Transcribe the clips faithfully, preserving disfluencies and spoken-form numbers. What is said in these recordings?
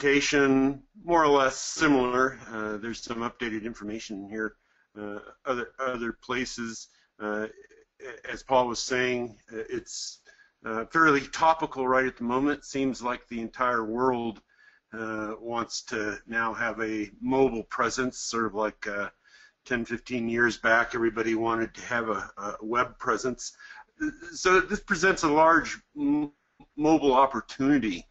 presentation, more or less similar. Uh, there's some updated information here. Uh, other other places, uh, as Paul was saying, it's uh, fairly topical right at the moment. Seems like the entire world uh, wants to now have a mobile presence, sort of like uh, ten, fifteen years back, everybody wanted to have a, a web presence. So this presents a large m mobile opportunity.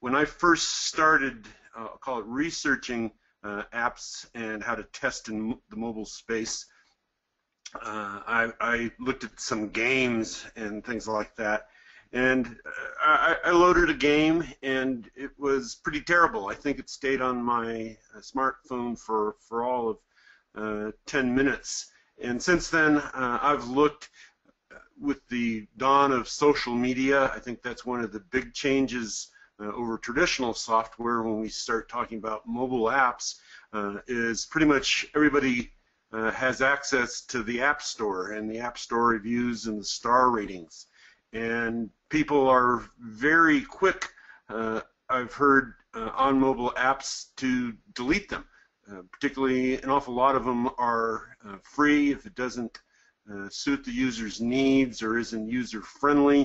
When I first started, uh, I'll call it researching uh, apps and how to test in the mobile space, uh, I, I looked at some games and things like that. And I, I loaded a game, and it was pretty terrible. I think it stayed on my smartphone for, for all of uh, ten minutes. And since then, uh, I've looked. With the dawn of social media, I think that's one of the big changes uh, over traditional software when we start talking about mobile apps, uh, is pretty much everybody uh, has access to the App Store and the App Store reviews and the star ratings. And people are very quick, uh, I've heard, uh, on mobile apps to delete them. Uh, particularly, an awful lot of them are uh, free if it doesn't Uh, suit the user's needs or isn't user-friendly.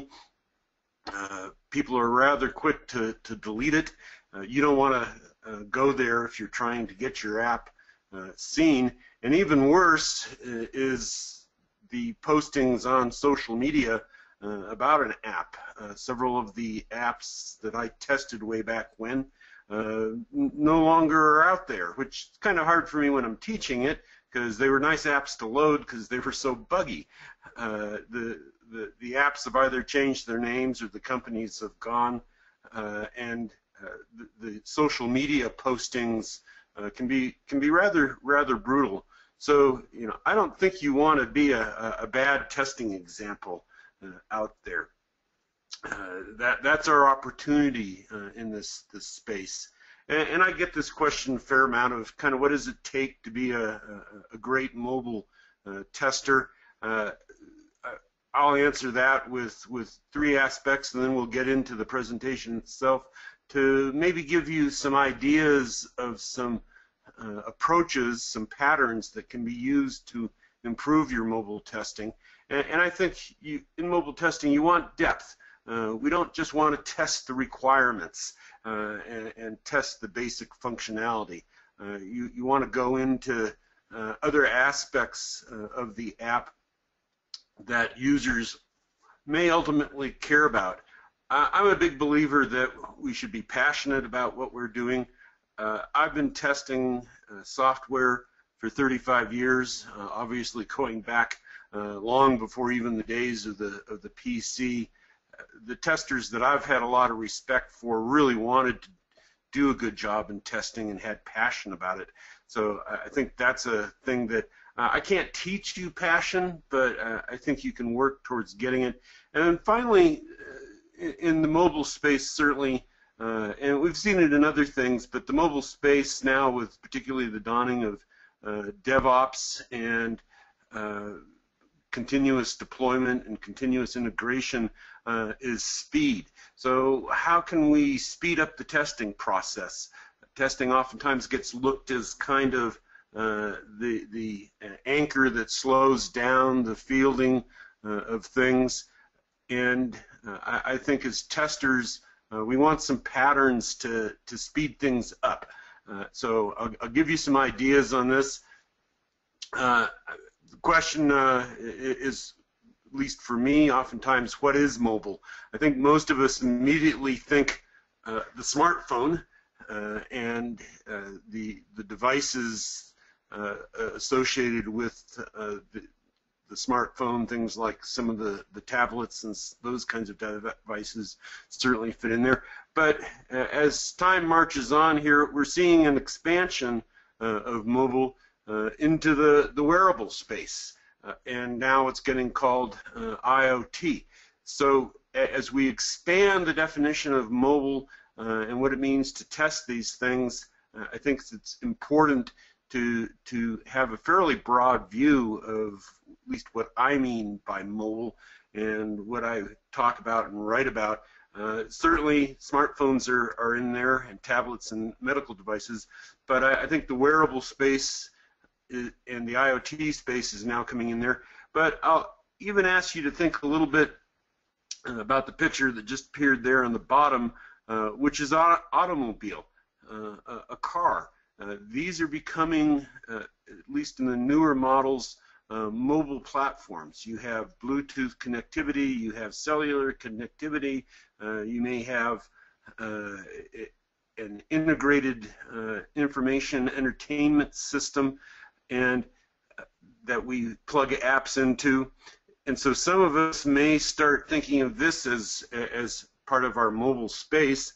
Uh, people are rather quick to, to delete it. Uh, you don't want to uh, go there if you're trying to get your app uh, seen. And even worse uh, is the postings on social media uh, about an app. Uh, several of the apps that I tested way back when uh, no longer are out there, which is kind of hard for me when I'm teaching it, because they were nice apps to load because they were so buggy. Uh, the, the the apps have either changed their names or the companies have gone, uh, and uh, the, the social media postings uh, can be can be rather rather brutal. So you know, I don't think you want to be a, a bad testing example uh, out there. Uh, that that's our opportunity uh, in this this space. And I get this question a fair amount of kind of what does it take to be a, a, a great mobile uh, tester. Uh, I'll answer that with, with three aspects, and then we'll get into the presentation itself to maybe give you some ideas of some uh, approaches, some patterns that can be used to improve your mobile testing. And, and I think you, in mobile testing you want depth. Uh, we don't just want to test the requirements uh, and, and test the basic functionality. Uh, you, you want to go into uh, other aspects uh, of the app that users may ultimately care about. Uh, I'm a big believer that we should be passionate about what we're doing. Uh, I've been testing uh, software for thirty-five years, uh, obviously going back uh, long before even the days of the, of the P C. The testers that I've had a lot of respect for really wanted to do a good job in testing and had passion about it. So I think that's a thing that uh, I can't teach you passion, but uh, I think you can work towards getting it. And then finally, uh, in the mobile space certainly, uh, and we've seen it in other things, but the mobile space now with particularly the dawning of uh, DevOps and uh, continuous deployment and continuous integration uh, is speed. So how can we speed up the testing process? Testing oftentimes gets looked as kind of uh, the, the anchor that slows down the fielding uh, of things. And uh, I, I think as testers, uh, we want some patterns to, to speed things up. Uh, so I'll, I'll give you some ideas on this. Uh, The question uh, is, at least for me, oftentimes, what is mobile? I think most of us immediately think uh, the smartphone uh, and uh, the the devices uh, associated with uh, the, the smartphone, things like some of the, the tablets and those kinds of devices certainly fit in there. But uh, as time marches on here, we're seeing an expansion uh, of mobile Uh, into the, the wearable space, uh, and now it's getting called uh, I O T. So as we expand the definition of mobile uh, and what it means to test these things, uh, I think it's important to, to have a fairly broad view of at least what I mean by mobile and what I talk about and write about. Uh, certainly smartphones are, are in there, and tablets and medical devices, but I, I think the wearable space is, and the IoT space is now coming in there. But I'll even ask you to think a little bit about the picture that just appeared there on the bottom, uh, which is auto automobile, uh, a, a car. Uh, these are becoming, uh, at least in the newer models, uh, mobile platforms. You have Bluetooth connectivity, you have cellular connectivity, uh, you may have uh, an integrated uh, information entertainment system, and uh, that we plug apps into. And so some of us may start thinking of this as, as part of our mobile space,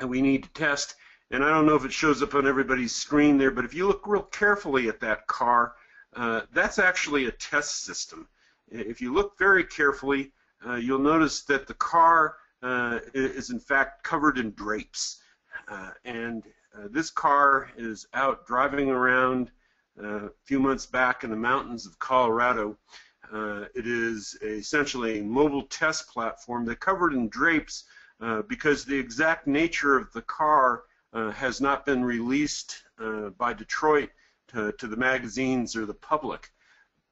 and we need to test. And I don't know if it shows up on everybody's screen there, but if you look real carefully at that car, uh, that's actually a test system. If you look very carefully, uh, you'll notice that the car uh, is in fact covered in drapes. Uh, and uh, this car is out driving around uh, a few months back in the mountains of Colorado. Uh, it is essentially a mobile test platform. They're covered in drapes uh, because the exact nature of the car Uh, has not been released uh, by Detroit to, to the magazines or the public,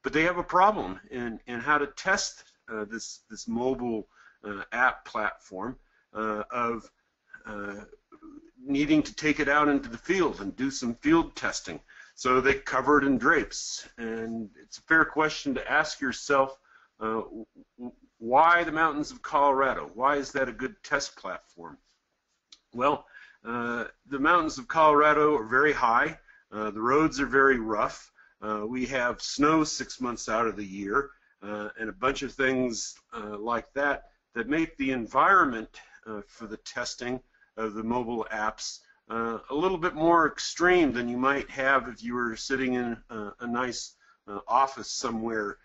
but they have a problem in, in how to test uh, this this mobile uh, app platform uh, of uh, needing to take it out into the field and do some field testing. So they cover it in drapes, and it's a fair question to ask yourself: uh, why the mountains of Colorado? Why is that a good test platform? Well. Uh, the mountains of Colorado are very high. Uh, the roads are very rough. Uh, we have snow six months out of the year, uh, and a bunch of things uh, like that that make the environment uh, for the testing of the mobile apps uh, a little bit more extreme than you might have if you were sitting in a, a nice uh, office somewhere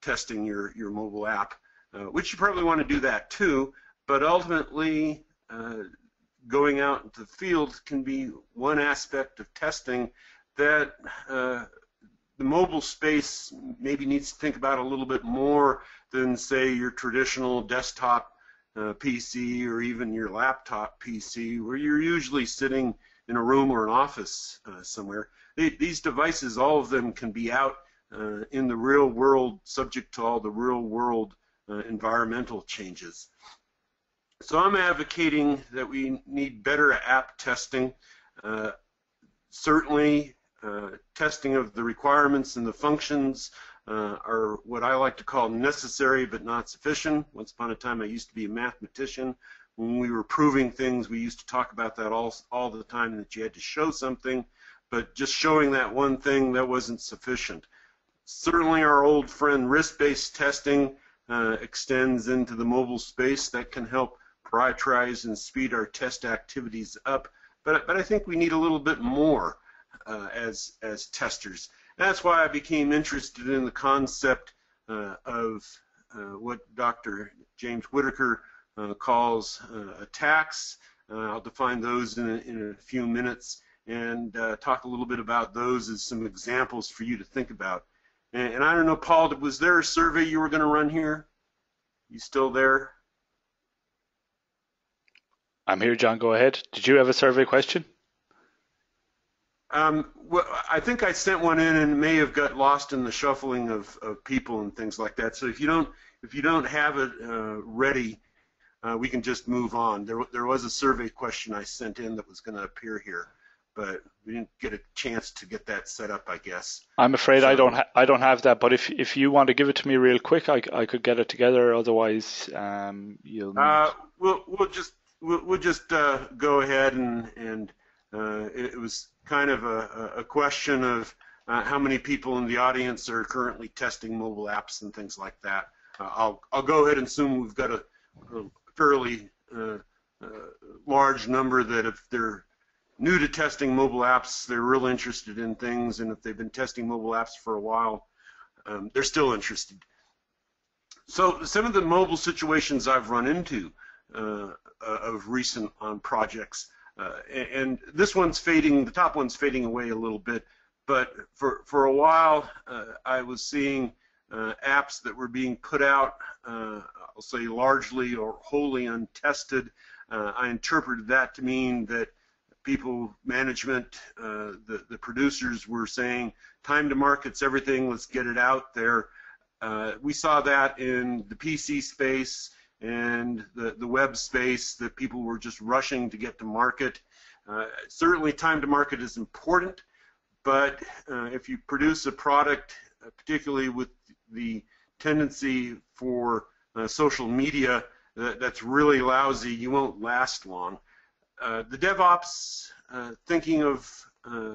testing your, your mobile app, uh, which you probably want to do that too, but ultimately uh, going out into the field can be one aspect of testing that uh, the mobile space maybe needs to think about a little bit more than, say, your traditional desktop uh, P C or even your laptop P C, where you're usually sitting in a room or an office uh, somewhere. They, these devices, all of them, can be out uh, in the real world, subject to all the real world uh, environmental changes. So I'm advocating that we need better app testing, uh, certainly uh, testing of the requirements and the functions uh, are what I like to call necessary but not sufficient. Once upon a time I used to be a mathematician. When we were proving things, we used to talk about that all, all the time, that you had to show something, but just showing that one thing, that wasn't sufficient. Certainly our old friend risk-based testing uh, extends into the mobile space. That can help prioritize and speed our test activities up, but but I think we need a little bit more uh, as as testers. And that's why I became interested in the concept uh, of uh, what Doctor James Whittaker uh, calls uh, attacks. Uh, I'll define those in a, in a few minutes and uh, talk a little bit about those as some examples for you to think about. And, and I don't know, Paul, was there a survey you were going to run here? You still there? I'm here, John. Go ahead. Did you have a survey question? Um, well, I think I sent one in and may have got lost in the shuffling of, of people and things like that. So if you don't, if you don't have it uh, ready, uh, we can just move on. There, there was a survey question I sent in that was going to appear here, but we didn't get a chance to get that set up, I guess. I'm afraid so, I don't, ha I don't have that. But if, if you want to give it to me real quick, I, I could get it together. Otherwise, um, you'll. Need... Uh, we'll, we'll just. We'll just uh, go ahead and, and uh, it was kind of a, a question of uh, how many people in the audience are currently testing mobile apps and things like that. Uh, I'll, I'll go ahead and assume we've got a, a fairly uh, uh, large number that if they're new to testing mobile apps, they're real interested in things, and if they've been testing mobile apps for a while, um, they're still interested. So some of the mobile situations I've run into Uh, of recent on projects, uh, and, and this one's fading, the top one's fading away a little bit, but for, for a while uh, I was seeing uh, apps that were being put out, uh, I'll say largely or wholly untested. Uh, I interpreted that to mean that people, management, uh, the, the producers were saying, time to market's everything, let's get it out there. Uh, we saw that in the P C space and the, the web space, that people were just rushing to get to market. Uh, certainly time to market is important, but uh, if you produce a product, uh, particularly with the tendency for uh, social media that, that's really lousy, you won't last long. Uh, the DevOps uh, thinking of uh,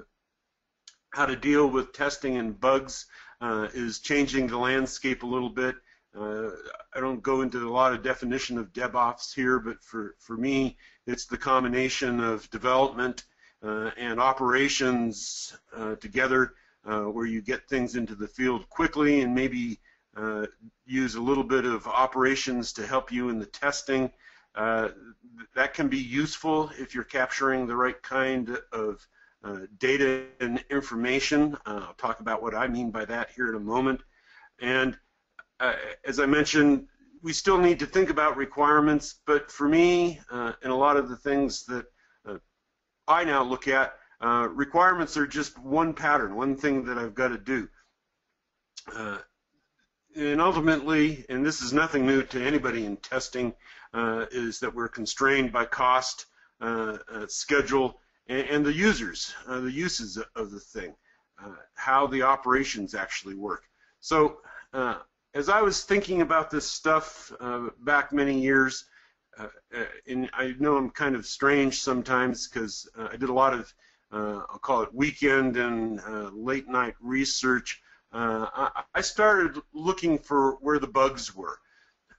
how to deal with testing and bugs uh, is changing the landscape a little bit. Uh, I don't go into a lot of definition of DevOps here, but for, for me, it's the combination of development uh, and operations uh, together, uh, where you get things into the field quickly and maybe uh, use a little bit of operations to help you in the testing. Uh, that can be useful if you're capturing the right kind of uh, data and information. Uh, I'll talk about what I mean by that here in a moment. And uh, as I mentioned, we still need to think about requirements, but for me, uh, and a lot of the things that uh, I now look at, uh, requirements are just one pattern, one thing that I've got to do. Uh, And ultimately, and this is nothing new to anybody in testing, uh, is that we're constrained by cost, uh, uh, schedule, and, and the users, uh, the uses of the thing, uh, how the operations actually work. So uh, as I was thinking about this stuff uh, back many years, uh, and I know I'm kind of strange sometimes because uh, I did a lot of, uh, I'll call it weekend and uh, late night research. Uh, I, I started looking for where the bugs were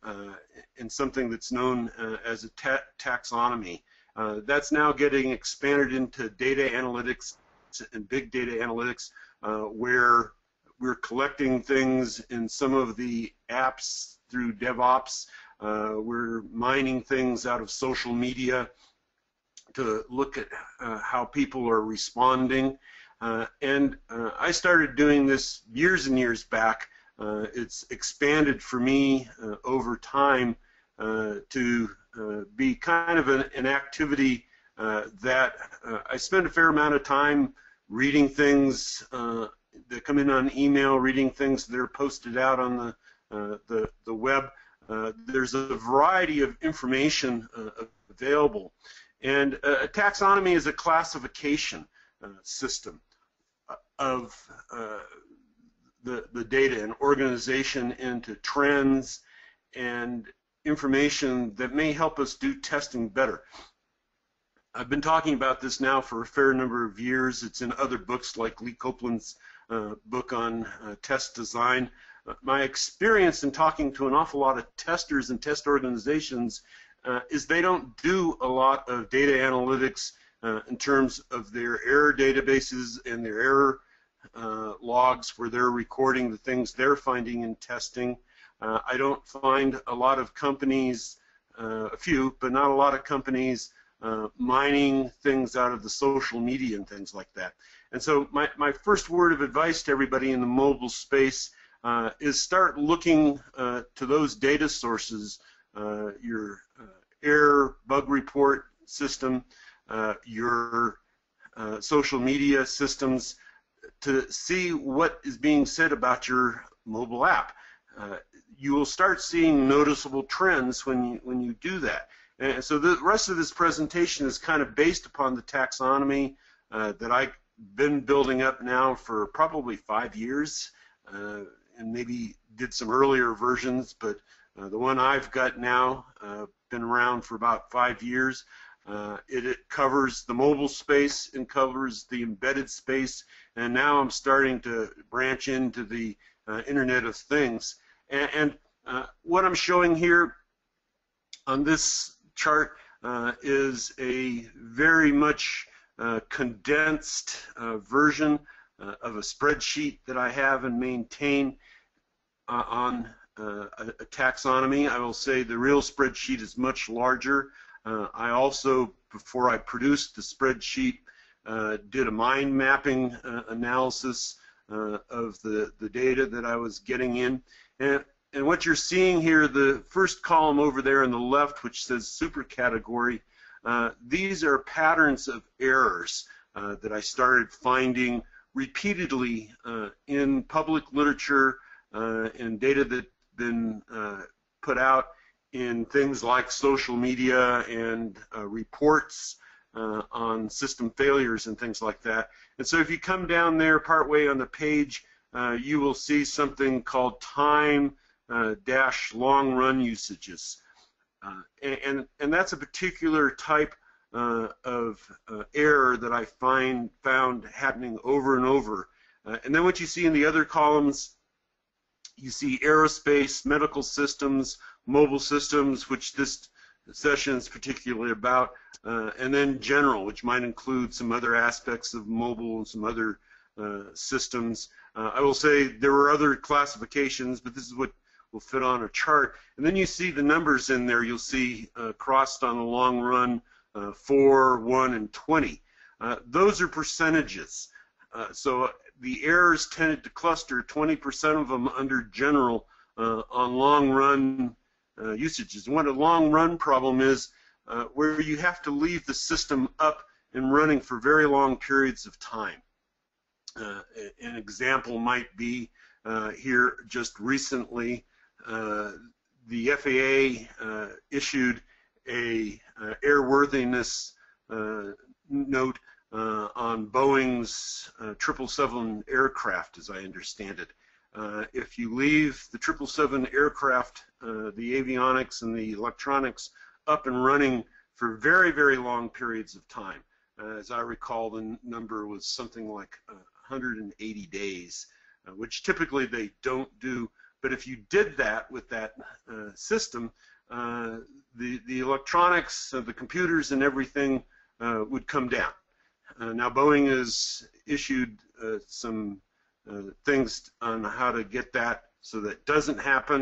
uh, in something that's known uh, as a ta taxonomy. Uh, that's now getting expanded into data analytics and big data analytics, uh, where we're collecting things in some of the apps through DevOps. Uh, we're mining things out of social media to look at uh, how people are responding. Uh, and uh, I started doing this years and years back. Uh, it's expanded for me uh, over time uh, to uh, be kind of an, an activity uh, that uh, I spend a fair amount of time reading things uh, that come in on email, reading things that are posted out on the, uh, the, the web. Uh, there's a variety of information uh, available. And uh, a taxonomy is a classification uh, system of uh, the, the data and organization into trends and information that may help us do testing better. I've been talking about this now for a fair number of years. It's in other books like Lee Copeland's uh, book on uh, test design. Uh, my experience in talking to an awful lot of testers and test organizations uh, is they don't do a lot of data analytics Uh, in terms of their error databases and their error uh, logs, where they're recording the things they're finding in testing. Uh, I don't find a lot of companies, uh, a few, but not a lot of companies uh, mining things out of the social media and things like that. And so my, my first word of advice to everybody in the mobile space uh, is start looking uh, to those data sources, uh, your uh, error bug report system, Uh, your uh, social media systems, to see what is being said about your mobile app. Uh, you will start seeing noticeable trends when you, when you do that. And so the rest of this presentation is kind of based upon the taxonomy uh, that I've been building up now for probably five years, uh, and maybe did some earlier versions, but uh, the one I've got now, uh, been around for about five years. Uh, it, it covers the mobile space and covers the embedded space, and now I'm starting to branch into the uh, Internet of Things. And, and uh, what I'm showing here on this chart uh, is a very much uh, condensed uh, version uh, of a spreadsheet that I have and maintain uh, on uh, a, a taxonomy. I will say the real spreadsheet is much larger. Uh, I also, before I produced the spreadsheet, uh, did a mind mapping uh, analysis uh, of the, the data that I was getting in. And, and what you're seeing here, the first column over there on the left, which says supercategory, uh, these are patterns of errors uh, that I started finding repeatedly uh, in public literature uh, and data that's been uh, put out in things like social media and uh, reports uh, on system failures and things like that. And so if you come down there partway on the page, uh, you will see something called time uh, dash long run usages. Uh, and, and that's a particular type Uh, of uh, error that I find found happening over and over. Uh, and then what you see in the other columns, you see aerospace, medical systems, mobile systems, which this session is particularly about, uh, and then general, which might include some other aspects of mobile and some other uh, systems. Uh, I will say there were other classifications, but this is what will fit on a chart. And then you see the numbers in there. You'll see uh, crossed on the long run, Uh, four, one, and twenty. Uh, those are percentages. Uh, so the errors tended to cluster, twenty percent of them under general uh, on long run uh, usages. And what a long run problem is uh, where you have to leave the system up and running for very long periods of time. Uh, an example might be uh, here just recently uh, the F A A uh, issued a uh, airworthiness uh, note uh, on Boeing's uh, triple seven aircraft, as I understand it. Uh, if you leave the triple seven aircraft, uh, the avionics and the electronics up and running for very, very long periods of time, uh, as I recall, the number was something like uh, one hundred eighty days, uh, which typically they don't do. But if you did that with that uh, system, Uh, the, the electronics, uh, the computers and everything uh, would come down. Uh, now Boeing has issued uh, some uh, things on how to get that so that doesn't happen.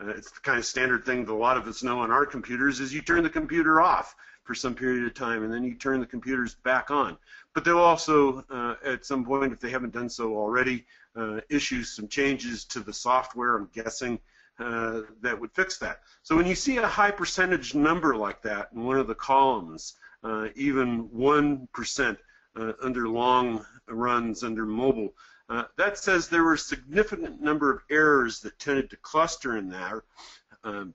Uh, it's the kind of standard thing that a lot of us know on our computers is you turn the computer off for some period of time and then you turn the computers back on. But they'll also, uh, at some point, if they haven't done so already, uh, issue some changes to the software, I'm guessing, Uh, that would fix that. So when you see a high percentage number like that in one of the columns, uh, even one percent uh, under long runs under mobile, uh, that says there were a significant number of errors that tended to cluster in there, um,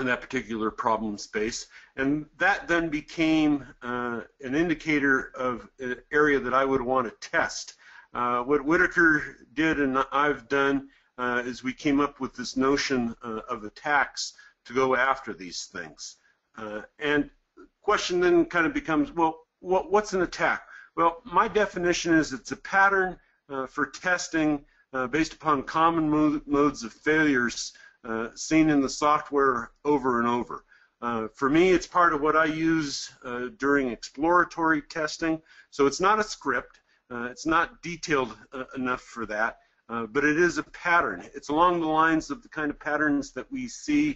in that particular problem space. And that then became uh, an indicator of an area that I would want to test. Uh, what Whittaker did and I've done Uh, is we came up with this notion uh, of attacks to go after these things. Uh, and the question then kind of becomes, well, what, what's an attack? Well, my definition is it's a pattern uh, for testing uh, based upon common mo modes of failures uh, seen in the software over and over. Uh, for me, it's part of what I use uh, during exploratory testing. So it's not a script. Uh, it's not detailed uh, enough for that. Uh, but it is a pattern. It's along the lines of the kind of patterns that we see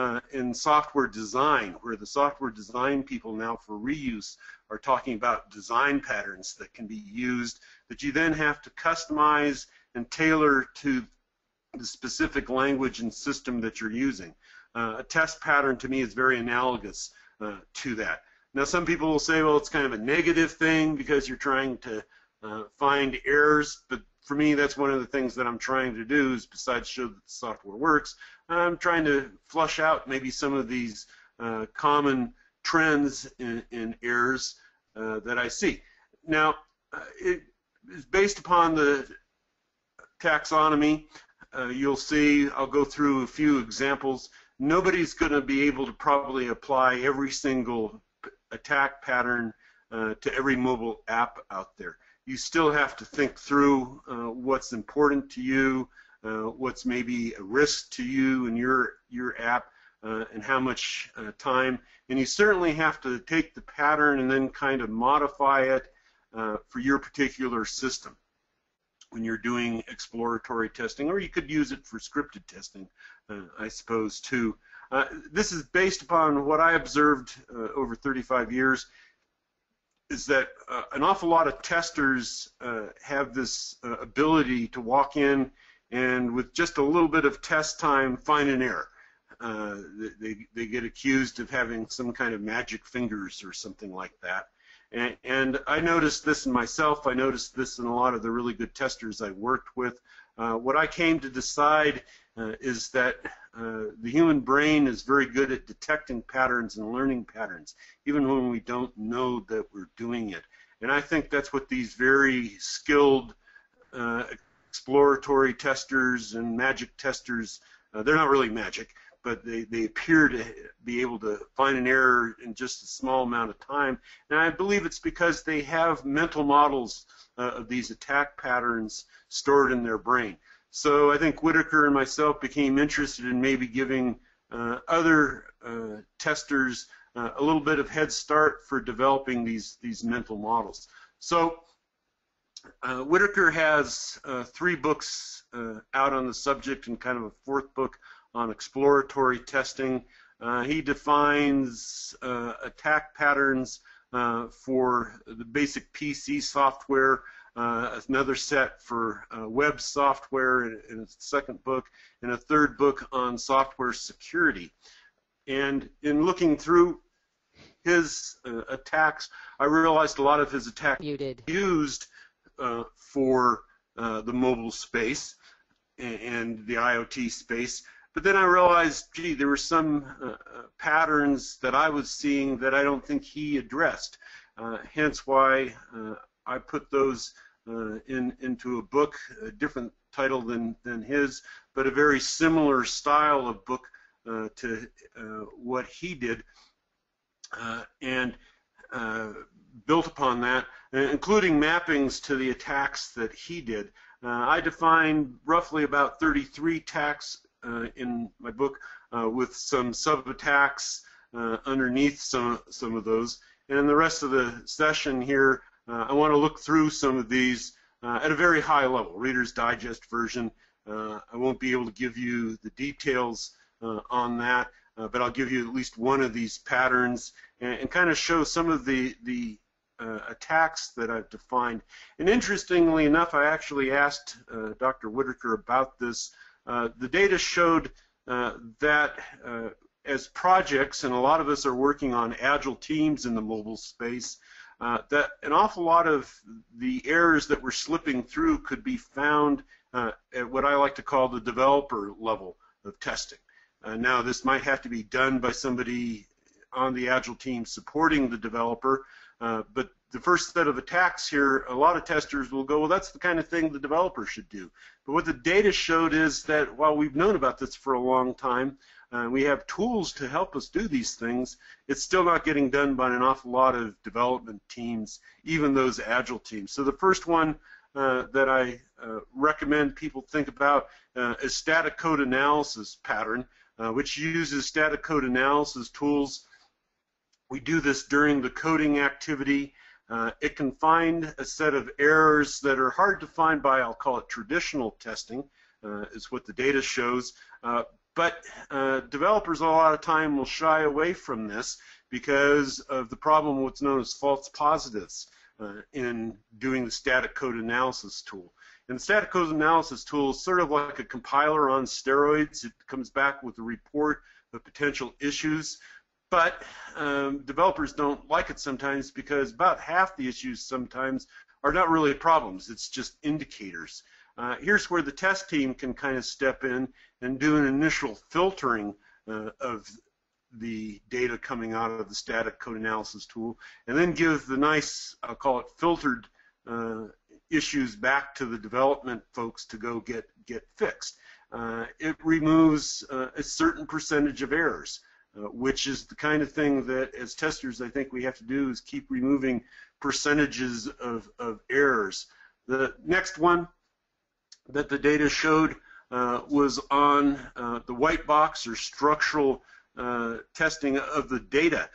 uh, in software design, where the software design people now for reuse are talking about design patterns that can be used that you then have to customize and tailor to the specific language and system that you're using. Uh, a test pattern to me is very analogous uh, to that. Now some people will say, well, it's kind of a negative thing because you're trying to uh, find errors, but for me, that's one of the things that I'm trying to do is, besides show that the software works, I'm trying to flush out maybe some of these uh, common trends in, in errors uh, that I see. Now, uh, it is based upon the taxonomy. Uh, you'll see, I'll go through a few examples. Nobody's going to be able to probably apply every single attack pattern uh, to every mobile app out there. You still have to think through uh, what's important to you, uh, what's maybe a risk to you and your your app, uh, and how much uh, time. And you certainly have to take the pattern and then kind of modify it uh, for your particular system when you're doing exploratory testing, or you could use it for scripted testing, uh, I suppose, too. Uh, this is based upon what I observed uh, over thirty-five years. is that uh, an awful lot of testers uh, have this uh, ability to walk in and with just a little bit of test time, find an error. Uh, they, they get accused of having some kind of magic fingers or something like that. And, and I noticed this in myself. I noticed this in a lot of the really good testers I worked with. Uh, what I came to decide uh, is that uh, the human brain is very good at detecting patterns and learning patterns, even when we don't know that we're doing it. And I think that's what these very skilled uh, exploratory testers and magic testers, uh, they're not really magic, but they, they appear to be able to find an error in just a small amount of time. And I believe it's because they have mental models uh, of these attack patterns stored in their brain. So I think Whittaker and myself became interested in maybe giving uh, other uh, testers uh, a little bit of head start for developing these, these mental models. So uh, Whittaker has uh, three books uh, out on the subject and kind of a fourth book on exploratory testing. Uh, he defines uh, attack patterns uh, for the basic P C software, uh, another set for uh, web software in, in a second book, and a third book on software security. And in looking through his uh, attacks, I realized a lot of his attacks were used uh, for uh, the mobile space and, and the IoT space. But then I realized, gee, there were some uh, patterns that I was seeing that I don't think he addressed. Uh, hence why uh, I put those uh, in into a book, a different title than, than his, but a very similar style of book uh, to uh, what he did, uh, and uh, built upon that, including mappings to the attacks that he did. Uh, I defined roughly about thirty-three attacks Uh, in my book, uh, with some sub-attacks uh, underneath some some of those, and in the rest of the session here, uh, I want to look through some of these uh, at a very high level, Reader's Digest version. Uh, I won't be able to give you the details uh, on that, uh, but I'll give you at least one of these patterns and, and kind of show some of the the uh, attacks that I've defined. And interestingly enough, I actually asked uh, Doctor Whittaker about this. Uh, the data showed uh, that uh, as projects, and a lot of us are working on agile teams in the mobile space, uh, that an awful lot of the errors that were slipping through could be found uh, at what I like to call the developer level of testing. Uh, now, this might have to be done by somebody on the agile team supporting the developer, uh, but the first set of attacks here, a lot of testers will go, well, that's the kind of thing the developer should do. But what the data showed is that while we've known about this for a long time, uh, we have tools to help us do these things, it's still not getting done by an awful lot of development teams, even those agile teams. So the first one uh, that I uh, recommend people think about uh, is static code analysis pattern, uh, which uses static code analysis tools. We do this during the coding activity. Uh, it can find a set of errors that are hard to find by, I'll call it traditional testing, uh, is what the data shows. Uh, but uh, developers a lot of time will shy away from this because of the problem what's known as false positives uh, in doing the static code analysis tool. And the static code analysis tool is sort of like a compiler on steroids. It comes back with a report of potential issues. But um, developers don't like it sometimes because about half the issues sometimes are not really problems. It's just indicators. Uh, here's where the test team can kind of step in and do an initial filtering uh, of the data coming out of the static code analysis tool, and then give the nice, I'll call it filtered uh, issues back to the development folks to go get, get fixed. Uh, it removes uh, a certain percentage of errors. Uh, which is the kind of thing that, as testers, I think we have to do is keep removing percentages of, of errors. The next one that the data showed uh, was on uh, the white box or structural uh, testing of the data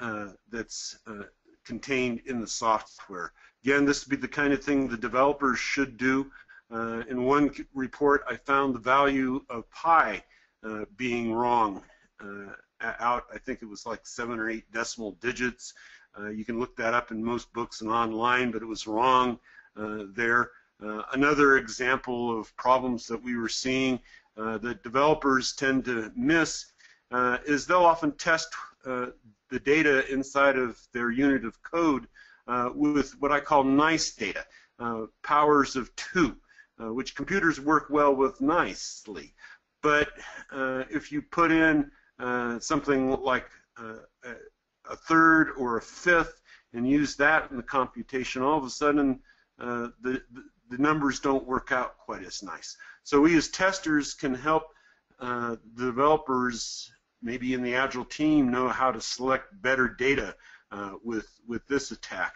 uh, that's uh, contained in the software. Again, this would be the kind of thing the developers should do. Uh, in one report, I found the value of pi uh, being wrong. Uh, out, I think it was like seven or eight decimal digits. Uh, you can look that up in most books and online, but it was wrong uh, there. Uh, another example of problems that we were seeing uh, that developers tend to miss uh, is they'll often test uh, the data inside of their unit of code uh, with what I call nice data, uh, powers of two, uh, which computers work well with nicely. But uh, if you put in uh, something like uh, a third or a fifth and use that in the computation, all of a sudden uh, the, the numbers don't work out quite as nice. So we as testers can help uh, the developers, maybe in the Agile team, know how to select better data uh, with, with this attack.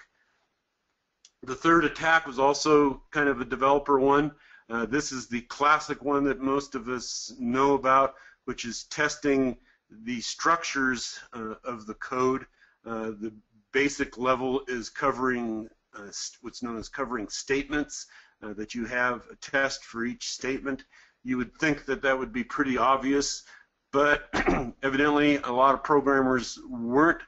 The third attack was also kind of a developer one. Uh, this is the classic one that most of us know about, which is testing the structures uh, of the code. Uh, the basic level is covering uh, what's known as covering statements, uh, that you have a test for each statement. You would think that that would be pretty obvious, but evidently a lot of programmers weren't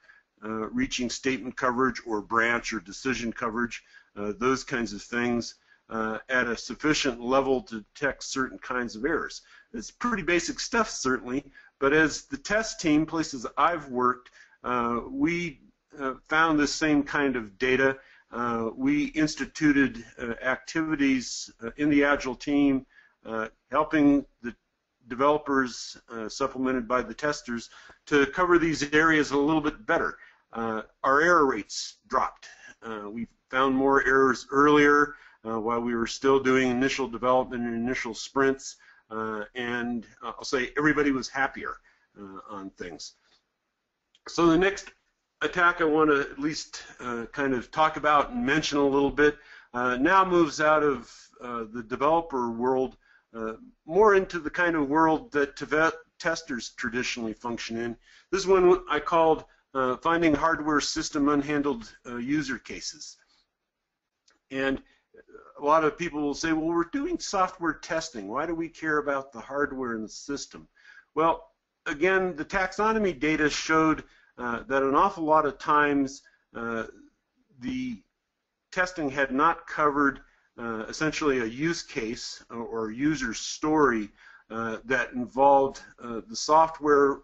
uh, reaching statement coverage or branch or decision coverage, uh, those kinds of things, uh, at a sufficient level to detect certain kinds of errors. It's pretty basic stuff, certainly, but as the test team, places I've worked, uh, we uh, found this same kind of data. Uh, we instituted uh, activities uh, in the Agile team, uh, helping the developers, uh, supplemented by the testers, to cover these areas a little bit better. Uh, our error rates dropped. Uh, we found more errors earlier uh, while we were still doing initial development and initial sprints. Uh, and uh, I'll say everybody was happier uh, on things. So the next attack I want to at least uh, kind of talk about and mention a little bit uh, now moves out of uh, the developer world uh, more into the kind of world that testers traditionally function in. This one I called uh, finding hardware system unhandled uh, user cases. And a lot of people will say, well, we're doing software testing. Why do we care about the hardware in the system? Well, again, the taxonomy data showed uh, that an awful lot of times uh, the testing had not covered uh, essentially a use case or, or user story uh, that involved uh, the software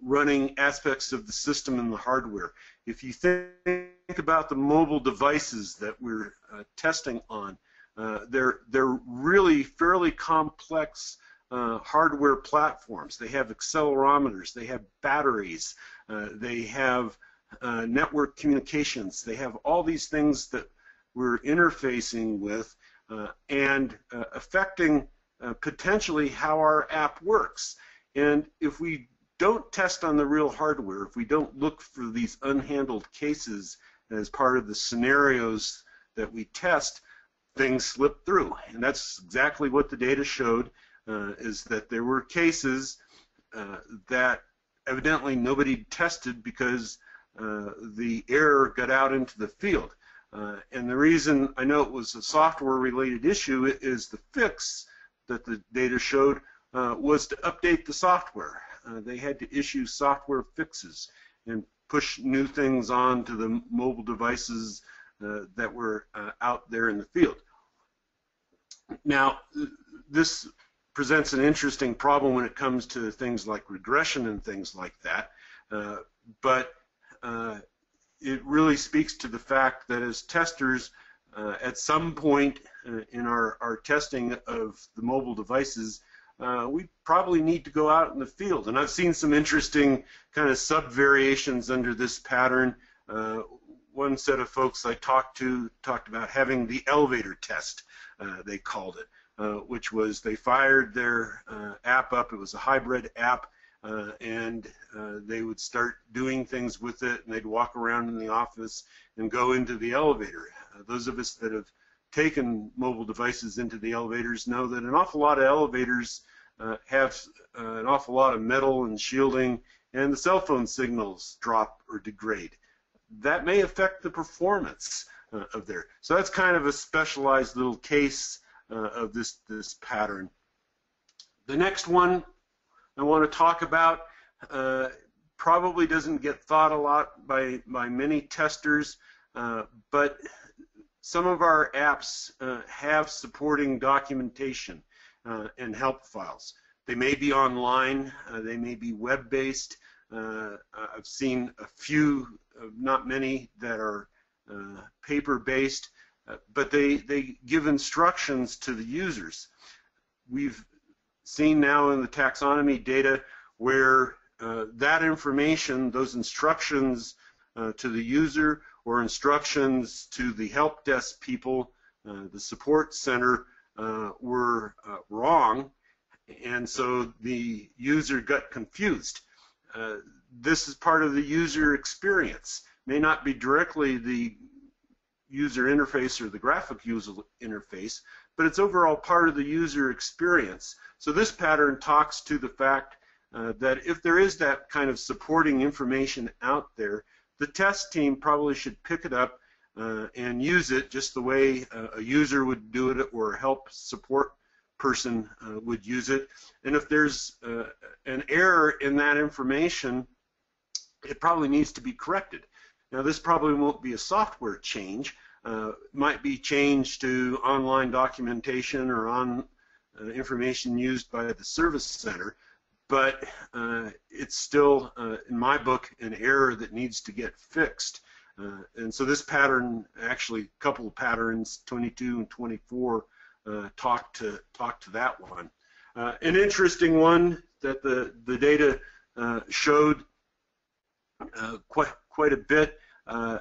running aspects of the system and the hardware. If you think about the mobile devices that we're uh, testing on, uh, they're they're really fairly complex uh, hardware platforms. They have accelerometers, they have batteries, uh, they have uh, network communications. They have all these things that we're interfacing with uh, and uh, affecting uh, potentially how our app works. And if we don't test on the real hardware, if we don't look for these unhandled cases as part of the scenarios that we test, things slip through. And that's exactly what the data showed, uh, is that there were cases uh, that evidently nobody tested because uh, the error got out into the field. Uh, and the reason I know it was a software-related issue is the fix that the data showed uh, was to update the software. Uh, they had to issue software fixes and push new things on to the mobile devices uh, that were uh, out there in the field. Now, this presents an interesting problem when it comes to things like regression and things like that, uh, but uh, it really speaks to the fact that as testers, uh, at some point uh, in our, our testing of the mobile devices, Uh, we probably need to go out in the field. And I've seen some interesting kind of sub-variations under this pattern. Uh, one set of folks I talked to talked about having the elevator test, uh, they called it, uh, which was they fired their uh, app up. It was a hybrid app, uh, and uh, they would start doing things with it, and they'd walk around in the office and go into the elevator. Uh, those of us that have taken mobile devices into the elevators know that an awful lot of elevators uh, have uh, an awful lot of metal and shielding, and the cell phone signals drop or degrade. That may affect the performance uh, of there. So that's kind of a specialized little case uh, of this, this pattern. The next one I want to talk about uh, probably doesn't get thought a lot by, by many testers, uh, but some of our apps uh, have supporting documentation uh, and help files. They may be online, uh, they may be web-based. Uh, I've seen a few, not many, that are uh, paper-based, uh, but they, they give instructions to the users. We've seen now in the taxonomy data where uh, that information, those instructions uh, to the user or instructions to the help desk people, uh, the support center, uh, were uh, wrong, and so the user got confused. Uh, this is part of the user experience. May not be directly the user interface or the graphic user interface, but it's overall part of the user experience. So this pattern talks to the fact uh, that if there is that kind of supporting information out there, the test team probably should pick it up uh, and use it just the way uh, a user would do it or a help support person uh, would use it. And if there's uh, an error in that information, it probably needs to be corrected. Now, this probably won't be a software change. Uh, might be changed to online documentation or on uh, information used by the service center, but uh, it's still, uh, in my book, an error that needs to get fixed. Uh, and so this pattern, actually a couple of patterns, twenty-two and twenty-four, uh, talk to talk to that one. Uh, an interesting one that the, the data uh, showed uh, quite, quite a bit uh,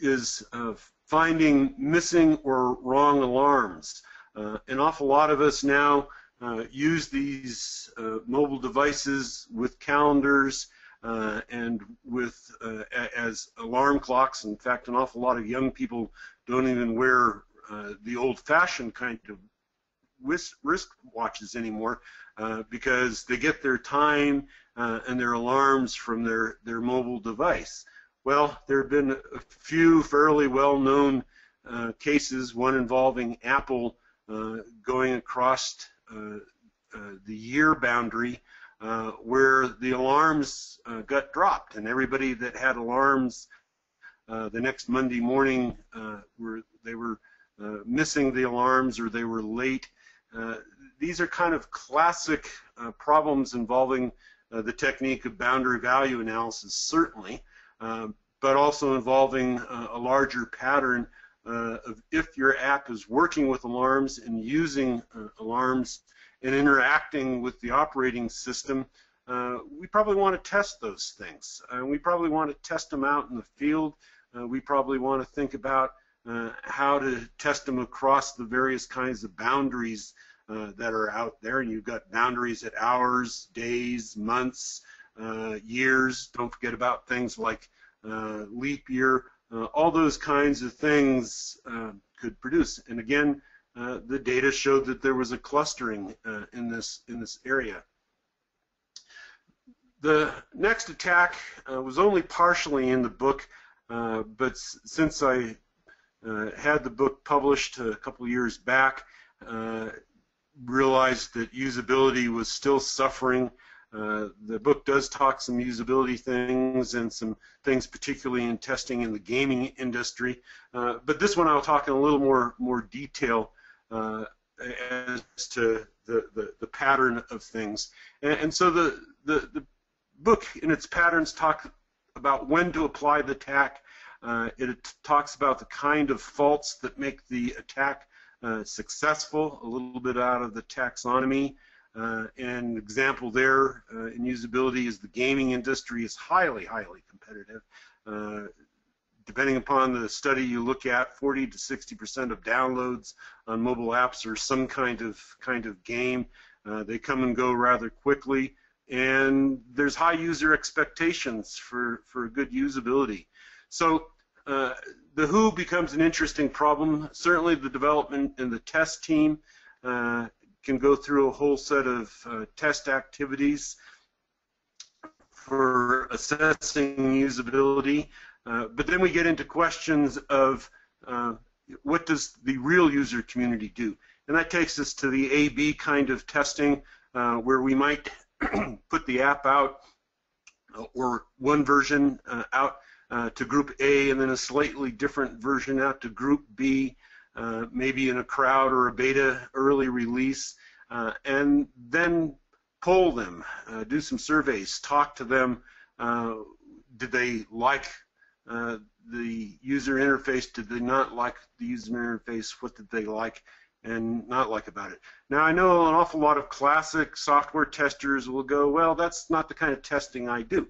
is uh, finding missing or wrong alarms. Uh, an awful lot of us now uh, use these uh, mobile devices with calendars uh, and with uh, as alarm clocks. In fact, an awful lot of young people don't even wear uh, the old-fashioned kind of wrist watches anymore uh, because they get their time uh, and their alarms from their, their mobile device. Well, there have been a few fairly well-known uh, cases, one involving Apple uh, going across uh, uh, the year boundary uh, where the alarms uh, got dropped, and everybody that had alarms uh, the next Monday morning, uh, were they were uh, missing the alarms or they were late. Uh, these are kind of classic uh, problems involving uh, the technique of boundary value analysis, certainly. Uh, but also involving uh, a larger pattern uh, of if your app is working with alarms and using uh, alarms and interacting with the operating system, uh, we probably want to test those things. Uh, we probably want to test them out in the field. Uh, we probably want to think about uh, how to test them across the various kinds of boundaries uh, that are out there. And you've got boundaries at hours, days, months, Uh, years. Don't forget about things like uh, leap year. Uh, all those kinds of things uh, could produce. And again, uh, the data showed that there was a clustering uh, in this in this area. The next attack uh, was only partially in the book, uh, but since I uh, had the book published a couple years back, uh, realized that usability was still suffering. Uh, the book does talk some usability things and some things particularly in testing in the gaming industry, uh, but this one I'll talk in a little more more detail uh, as to the, the, the pattern of things. And, and so the, the, the book in its patterns talks about when to apply the attack. Uh, it talks about the kind of faults that make the attack uh, successful, a little bit out of the taxonomy. Uh, an example there uh, in usability is the gaming industry is highly, highly competitive. Uh, depending upon the study you look at, forty to sixty percent of downloads on mobile apps are some kind of kind of game. Uh, they come and go rather quickly, and there's high user expectations for for good usability. So uh, the who becomes an interesting problem. Certainly, the development and the test team. Uh, can go through a whole set of uh, test activities for assessing usability, uh, but then we get into questions of uh, what does the real user community do? And that takes us to the A B kind of testing uh, where we might put the app out, or one version uh, out uh, to group A, and then a slightly different version out to group B, uh, maybe in a crowd or a beta early release, uh, and then poll them, uh, do some surveys, talk to them. Uh, did they like uh, the user interface? Did they not like the user interface? What did they like and not like about it? Now, I know an awful lot of classic software testers will go, well, that's not the kind of testing I do.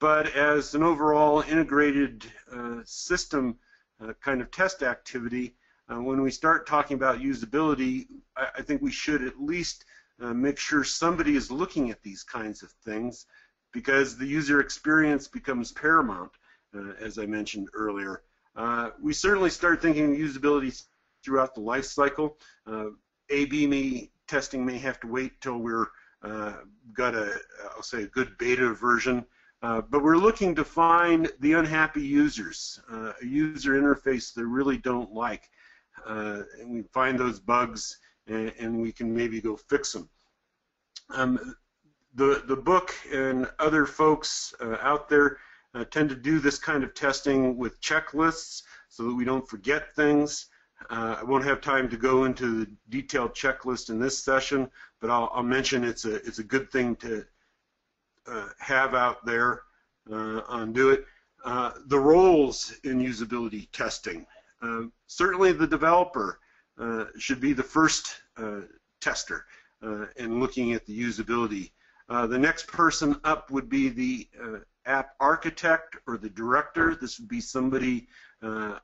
But as an overall integrated uh, system uh, kind of test activity, uh, when we start talking about usability, I, I think we should at least uh, make sure somebody is looking at these kinds of things, because the user experience becomes paramount, uh, as I mentioned earlier. Uh, we certainly start thinking usability throughout the life cycle. Uh, A B testing may have to wait till we're uh, got a, I'll say, a good beta version. Uh, but we're looking to find the unhappy users, uh, a user interface they really don't like, uh, and we find those bugs, and, and we can maybe go fix them. Um, the the book and other folks uh, out there uh, tend to do this kind of testing with checklists so that we don't forget things. Uh, I won't have time to go into the detailed checklist in this session, but I'll, I'll mention it's a it's a good thing to uh, have out there uh, on Do It. Uh, the roles in usability testing. Uh, certainly, the developer uh, should be the first uh, tester uh, in looking at the usability. Uh, the next person up would be the uh, app architect or the director. This would be somebody Uh,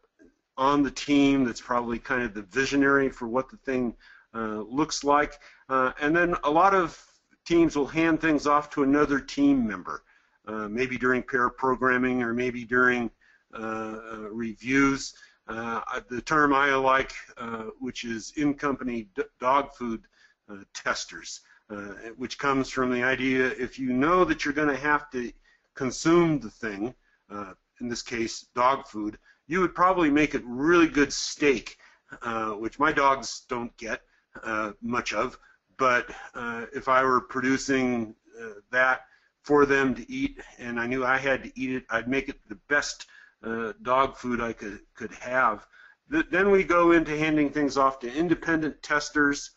on the team that's probably kind of the visionary for what the thing uh, looks like. Uh, and then a lot of teams will hand things off to another team member, uh, maybe during pair programming or maybe during uh, uh, reviews. Uh, the term I like, uh, which is in-company dog food uh, testers, uh, which comes from the idea if you know that you're going to have to consume the thing, uh, in this case dog food, you would probably make a really good steak, uh, which my dogs don't get uh, much of, but uh, if I were producing uh, that for them to eat and I knew I had to eat it, I'd make it the best uh, dog food I could, could have. Th- then we go into handing things off to independent testers,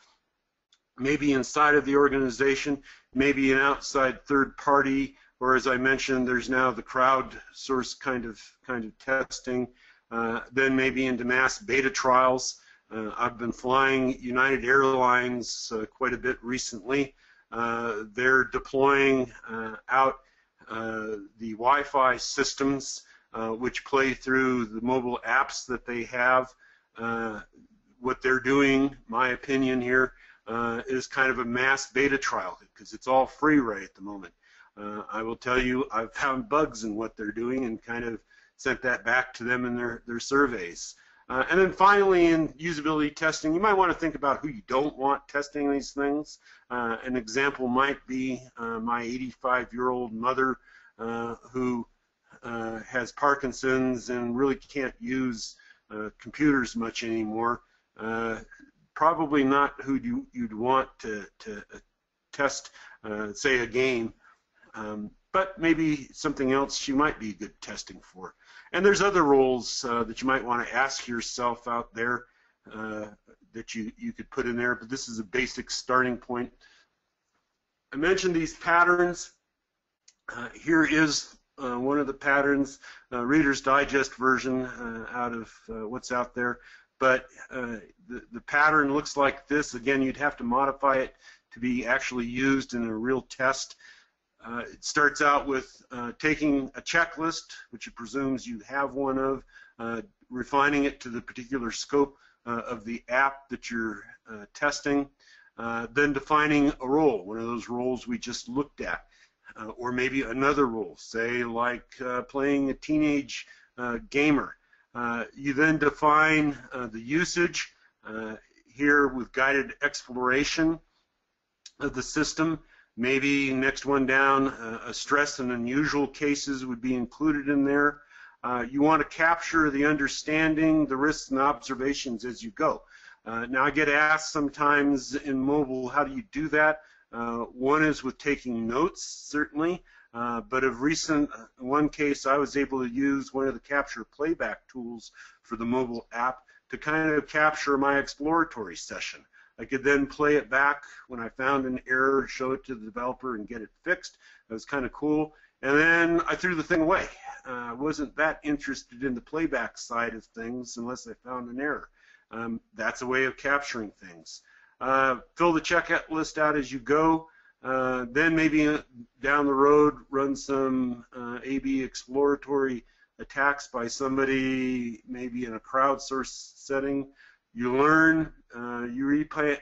maybe inside of the organization, maybe an outside third party, or as I mentioned, there's now the crowdsource kind of kind of testing. Uh, then maybe into mass beta trials. Uh, I've been flying United Airlines uh, quite a bit recently. Uh, they're deploying uh, out uh, the Wi-Fi systems, uh, which play through the mobile apps that they have. Uh, what they're doing, my opinion here, uh, is kind of a mass beta trial because it's all free right at the moment. Uh, I will tell you, I've found bugs in what they're doing and kind of sent that back to them in their, their surveys. Uh, and then finally, in usability testing, you might want to think about who you don't want testing these things. Uh, an example might be uh, my eighty-five-year-old mother uh, who uh, has Parkinson's and really can't use uh, computers much anymore. Uh, probably not who you, you'd want to, to test, uh, say, a game. Um, but maybe something else she might be good testing for. And there's other roles uh, that you might want to ask yourself out there uh, that you, you could put in there, but this is a basic starting point. I mentioned these patterns. Uh, here is uh, one of the patterns, uh, Reader's Digest version uh, out of uh, what's out there. But uh, the, the pattern looks like this. Again, you'd have to modify it to be actually used in a real test. Uh, it starts out with uh, taking a checklist, which it presumes you have one of, uh, refining it to the particular scope uh, of the app that you're uh, testing, uh, then defining a role, one of those roles we just looked at, uh, or maybe another role, say like uh, playing a teenage uh, gamer. Uh, you then define uh, the usage uh, here with guided exploration of the system. Maybe next one down, uh, a stress and unusual cases would be included in there. Uh, you want to capture the understanding, the risks, and observations as you go. Uh, now, I get asked sometimes in mobile, how do you do that? Uh, one is with taking notes, certainly. Uh, but of recent, in one case, I was able to use one of the capture playback tools for the mobile app to kind of capture my exploratory session. I could then play it back when I found an error, show it to the developer, and get it fixed. That was kind of cool. And then I threw the thing away. I uh, wasn't that interested in the playback side of things unless I found an error. Um, that's a way of capturing things. Uh, fill the checkout list out as you go. Uh, then maybe down the road run some uh, A B exploratory attacks by somebody, maybe in a crowdsourced setting. You learn, uh, you replan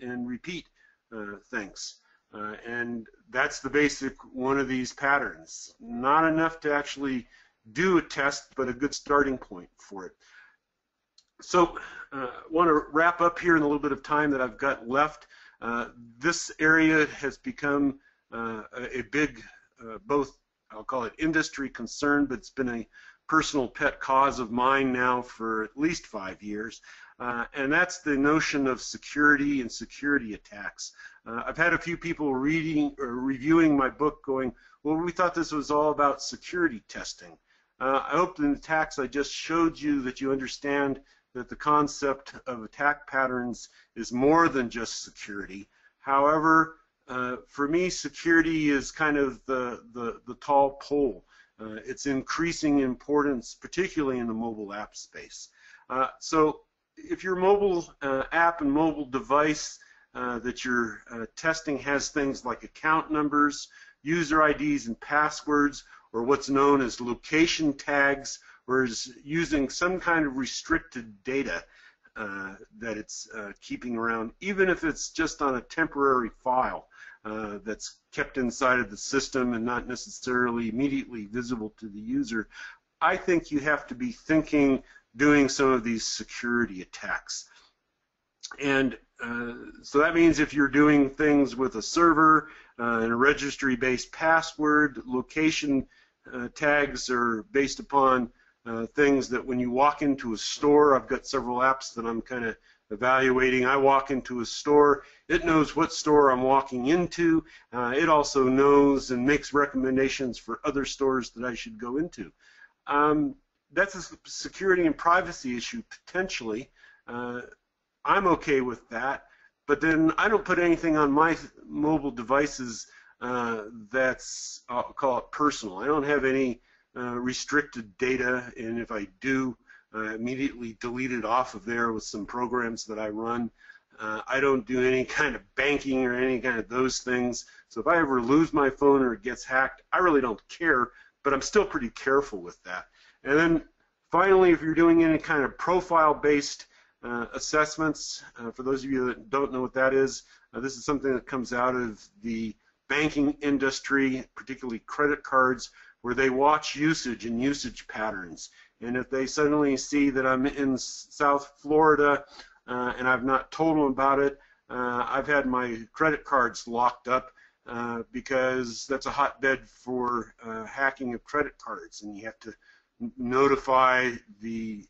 and repeat uh, things. Uh, and that's the basic one of these patterns. Not enough to actually do a test, but a good starting point for it. So I uh, want to wrap up here in a little bit of time that I've got left. Uh, this area has become uh, a big, uh, both, I'll call it industry concern, but it's been a personal pet cause of mine now for at least five years. Uh, and that's the notion of security and security attacks. Uh, I've had a few people reading or reviewing my book going, well, we thought this was all about security testing. Uh, I hope in the attacks I just showed you that you understand that the concept of attack patterns is more than just security. However, uh, for me, security is kind of the, the, the tall pole. Uh, it's increasing importance, particularly in the mobile app space. Uh, so if your mobile uh, app and mobile device uh, that you're uh, testing has things like account numbers, user I Ds and passwords, or what's known as location tags, or is using some kind of restricted data uh, that it's uh, keeping around, even if it's just on a temporary file, Uh, that's kept inside of the system and not necessarily immediately visible to the user, I think you have to be thinking doing some of these security attacks. And uh, so that means if you're doing things with a server uh, and a registry-based password, location uh, tags are based upon uh, things that when you walk into a store, I've got several apps that I'm kind of evaluating. I walk into a store, it knows what store I'm walking into. Uh, it also knows and makes recommendations for other stores that I should go into. Um, that's a security and privacy issue potentially. Uh, I'm okay with that, but then I don't put anything on my mobile devices uh, that's, I'll call it personal. I don't have any uh, restricted data, and if I do, Uh, immediately deleted off of there with some programs that I run. Uh, I don't do any kind of banking or any kind of those things. So if I ever lose my phone or it gets hacked, I really don't care, but I'm still pretty careful with that. And then finally, if you're doing any kind of profile-based uh, assessments, uh, for those of you that don't know what that is, uh, this is something that comes out of the banking industry, particularly credit cards, where they watch usage and usage patterns. And if they suddenly see that I'm in South Florida uh, and I've not told them about it, uh, I've had my credit cards locked up uh, because that's a hotbed for uh, hacking of credit cards. And you have to notify the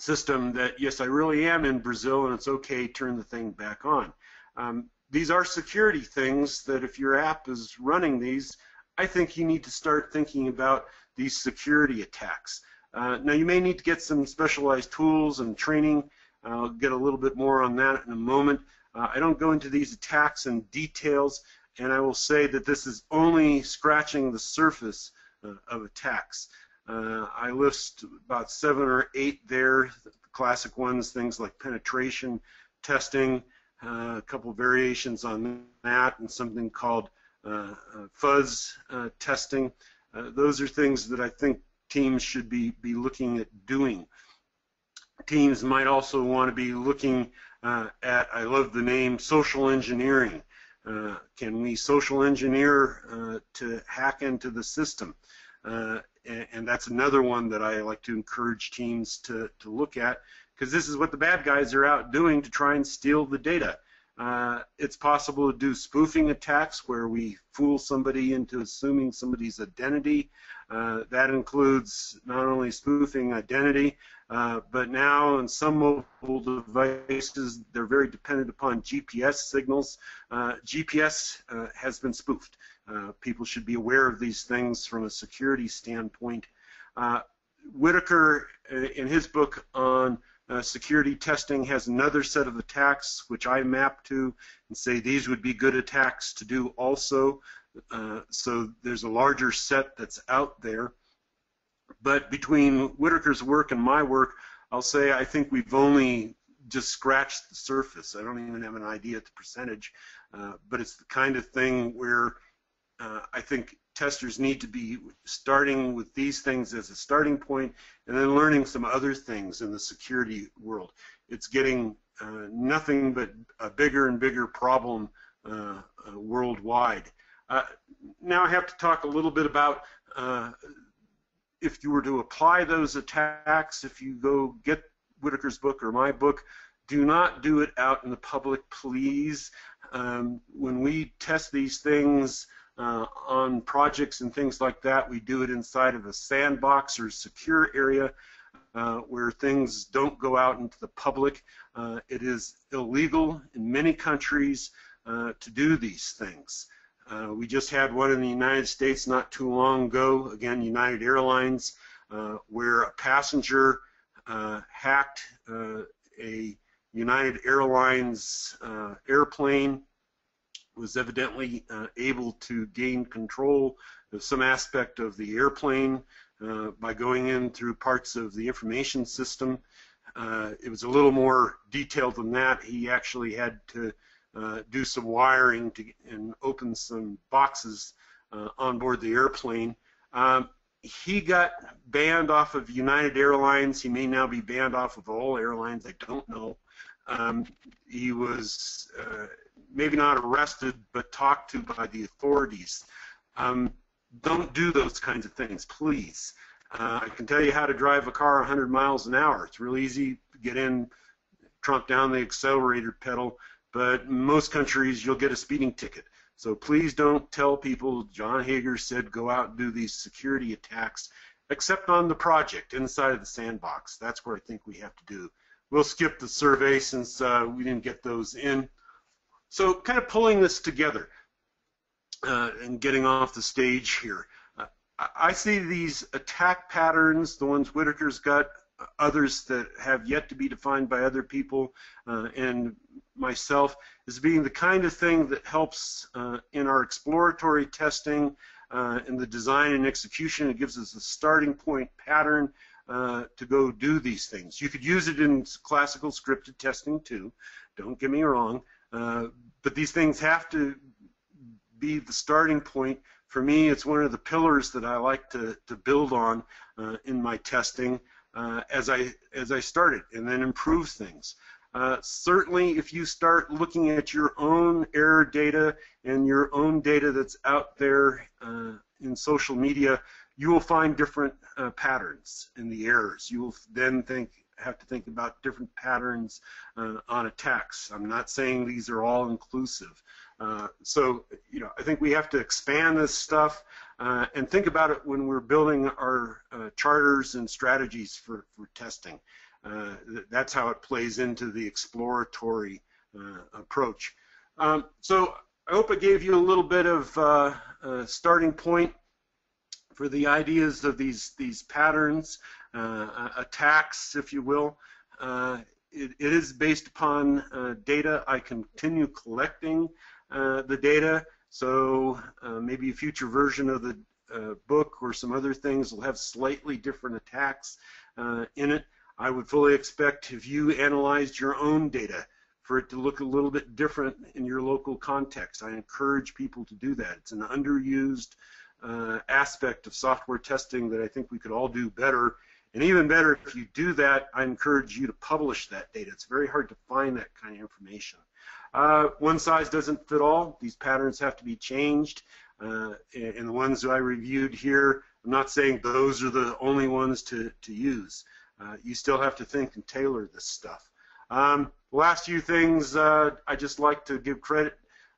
system that, yes, I really am in Brazil and it's okay, turn the thing back on. Um, these are security things that if your app is running these, I think you need to start thinking about these security attacks. Uh, now you may need to get some specialized tools and training. I'll get a little bit more on that in a moment. Uh, I don't go into these attacks in details, and I will say that this is only scratching the surface uh, of attacks. Uh, I list about seven or eight there, the classic ones, things like penetration testing, uh, a couple variations on that, and something called uh, fuzz uh, testing. Uh, those are things that I think teams should be, be looking at doing. Teams might also want to be looking uh, at, I love the name, social engineering. Uh, can we social engineer uh, to hack into the system? Uh, and, and that's another one that I like to encourage teams to, to look at, because this is what the bad guys are out doing to try and steal the data. Uh, it's possible to do spoofing attacks where we fool somebody into assuming somebody's identity. Uh, that includes not only spoofing identity, uh, but now in some mobile devices, they're very dependent upon G P S signals. Uh, G P S uh, has been spoofed. Uh, people should be aware of these things from a security standpoint. Uh, Whittaker, in his book on uh, security testing, has another set of attacks, which I map to and say these would be good attacks to do also. Uh, so there's a larger set that's out there. But between Whittaker's work and my work, I'll say I think we've only just scratched the surface. I don't even have an idea at the percentage. Uh, but it's the kind of thing where uh, I think testers need to be starting with these things as a starting point and then learning some other things in the security world. It's getting uh, nothing but a bigger and bigger problem uh, uh, worldwide. Uh, now I have to talk a little bit about uh, if you were to apply those attacks, if you go get Whittaker's book or my book, do not do it out in the public, please. Um, when we test these things, Uh, on projects and things like that, we do it inside of a sandbox or secure area uh, where things don't go out into the public. Uh, it is illegal in many countries uh, to do these things. Uh, we just had one in the United States not too long ago, again, United Airlines, uh, where a passenger uh, hacked uh, a United Airlines uh, airplane, was evidently uh, able to gain control of some aspect of the airplane uh, by going in through parts of the information system. Uh, it was a little more detailed than that. He actually had to uh, do some wiring to, and open some boxes uh, on board the airplane. Um, he got banned off of United Airlines. He may now be banned off of all airlines. I don't know. Um, he was uh, maybe not arrested, but talked to by the authorities. Um, don't do those kinds of things, please. Uh, I can tell you how to drive a car a hundred miles an hour. It's real easy to get in, trunk down the accelerator pedal, but in most countries you'll get a speeding ticket. So please don't tell people Jon Hagar said go out and do these security attacks, except on the project, inside of the sandbox. That's where I think we have to do. We'll skip the survey since uh, we didn't get those in. So kind of pulling this together uh, and getting off the stage here, uh, I see these attack patterns, the ones Whittaker's got, others that have yet to be defined by other people uh, and myself, as being the kind of thing that helps uh, in our exploratory testing uh, in the design and execution. It gives us a starting point pattern Uh, to go do these things. You could use it in classical scripted testing too, don't get me wrong, uh, but these things have to be the starting point. For me, it's one of the pillars that I like to, to build on uh, in my testing uh, as I as I start it and then improve things. Uh, certainly, if you start looking at your own error data and your own data that's out there uh, in social media, you will find different uh, patterns in the errors. You will then think, have to think about different patterns uh, on attacks. I'm not saying these are all inclusive. Uh, so, you know, I think we have to expand this stuff uh, and think about it when we're building our uh, charters and strategies for, for testing. Uh, that's how it plays into the exploratory uh, approach. Um, so I hope I gave you a little bit of uh, a starting point for the ideas of these these patterns, uh, attacks, if you will. Uh, it, it is based upon uh, data. I continue collecting uh, the data, so uh, maybe a future version of the uh, book or some other things will have slightly different attacks uh, in it. I would fully expect if you analyzed your own data for it to look a little bit different in your local context. I encourage people to do that. It's an underused Uh, aspect of software testing that I think we could all do better, and even better if you do that, I encourage you to publish that data. It's very hard to find that kind of information. Uh, one size doesn't fit all. These patterns have to be changed, uh, and, and the ones that I reviewed here, I'm not saying those are the only ones to, to use. Uh, you still have to think and tailor this stuff. Um, last few things, uh, I just like to give credit.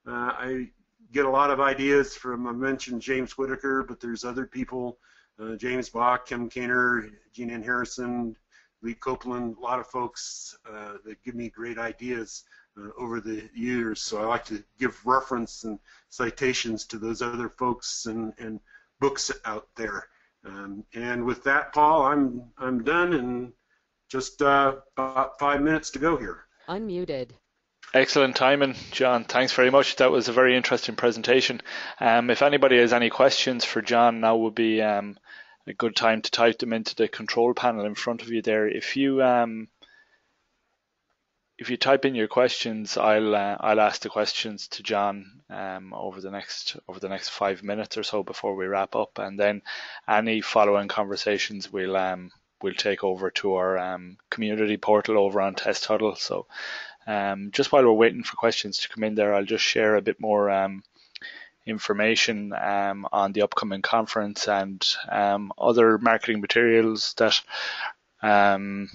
Uh, I get a lot of ideas from, I mentioned James Whittaker, but there's other people uh, James Bach, Cem Kaner, Jean Ann Harrison, Lee Copeland, a lot of folks uh, that give me great ideas uh, over the years. So I like to give reference and citations to those other folks and, and books out there. Um, and with that, Paul, I'm I'm done, and just uh, about five minutes to go here. Unmuted. Excellent timing, John. Thanks very much. That was a very interesting presentation. Um, if anybody has any questions for John, now would be um, a good time to type them into the control panel in front of you there. If you um, if you type in your questions, I'll uh, I'll ask the questions to John um, over the next over the next five minutes or so before we wrap up, and then any following conversations we'll um, we'll take over to our um, community portal over on Test Huddle. So. Um, just while we're waiting for questions to come in there, I'll just share a bit more um, information um, on the upcoming conference and um, other marketing materials that um,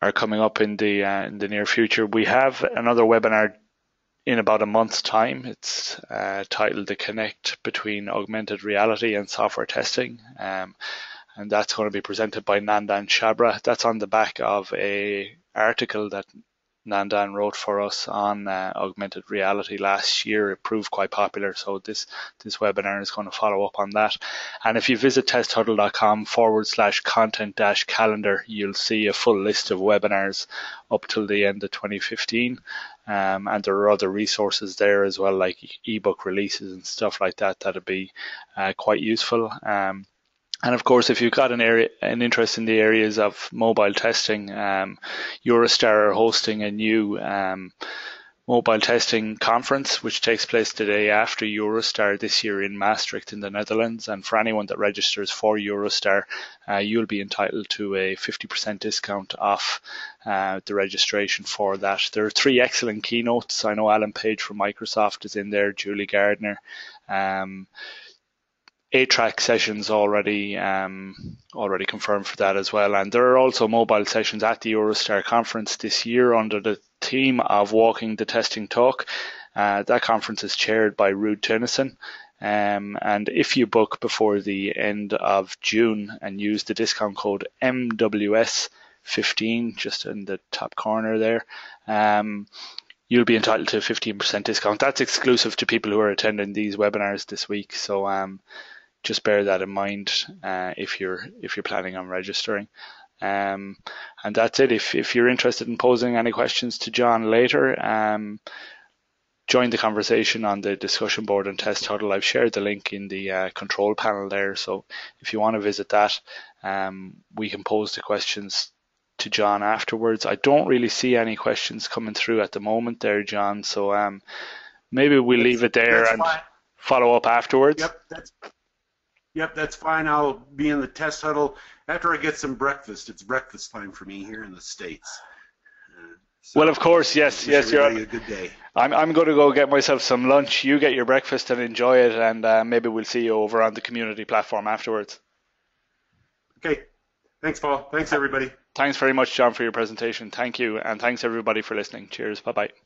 are coming up in the uh, in the near future. We have another webinar in about a month's time. It's uh, titled "The Connect Between Augmented Reality and Software Testing." Um, And that's going to be presented by Nandan Chabra. That's on the back of a article that Nandan wrote for us on uh, augmented reality last year. It proved quite popular. So this, this webinar is going to follow up on that. And if you visit testhuddle.com forward slash content dash calendar, you'll see a full list of webinars up till the end of twenty fifteen. Um, and there are other resources there as well, like ebook releases and stuff like that. That'll be uh, quite useful. Um, And of course, if you've got an area, an interest in the areas of mobile testing, um, Eurostar are hosting a new um, mobile testing conference, which takes place the day after Eurostar this year in Maastricht in the Netherlands. And for anyone that registers for Eurostar, uh, you'll be entitled to a fifty percent discount off uh, the registration for that. There are three excellent keynotes. I know Alan Page from Microsoft is in there, Julie Gardner. Um, A-track sessions already um, already confirmed for that as well. And there are also mobile sessions at the Eurostar conference this year under the theme of Walking the Testing Talk. Uh, that conference is chaired by Ruud Tennyson. Um, and if you book before the end of June and use the discount code M W S fifteen, just in the top corner there, um, you'll be entitled to a fifteen percent discount. That's exclusive to people who are attending these webinars this week. So, um, just bear that in mind uh, if you're if you're planning on registering. Um, and that's it. If if you're interested in posing any questions to John later, um, join the conversation on the discussion board and Test Huddle. I've shared the link in the uh, control panel there. So if you want to visit that, um, we can pose the questions to John afterwards. I don't really see any questions coming through at the moment there, John. So um, maybe we'll leave it there and follow up afterwards. Yep, that's. Yep, that's fine. I'll be in the Test Huddle after I get some breakfast. It's breakfast time for me here in the States. Uh, so well, of course, yes, yes, you're on. A good day. I'm I'm going to go get myself some lunch. You get your breakfast and enjoy it, and uh, maybe we'll see you over on the community platform afterwards. Okay. Thanks, Paul. Thanks, everybody. Thanks very much, John, for your presentation. Thank you, and thanks everybody for listening. Cheers. Bye bye.